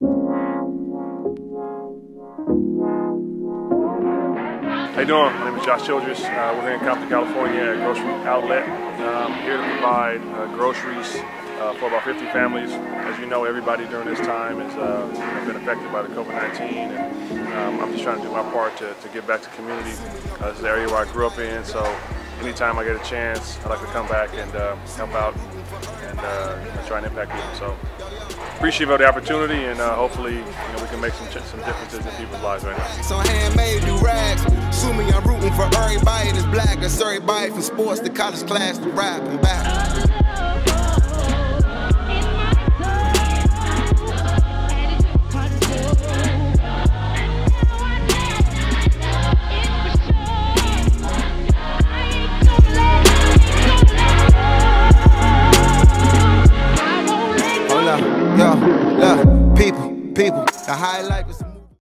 How you doing? My name is Josh Childress. We're here in Compton, California at Grocery Outlet. Here to provide groceries for about 50 families. As you know, everybody during this time has been affected by the COVID-19, and I'm just trying to do my part to give back to community. This is the area where I grew up in, so anytime I get a chance, I like to come back and help out and try and impact people. So appreciate the opportunity, and hopefully we can make some differences in people's lives right now. So handmade do rags. Sue me, I'm rooting for everybody that's black. That's everybody from sports to college class to rap and back. People, the highlight was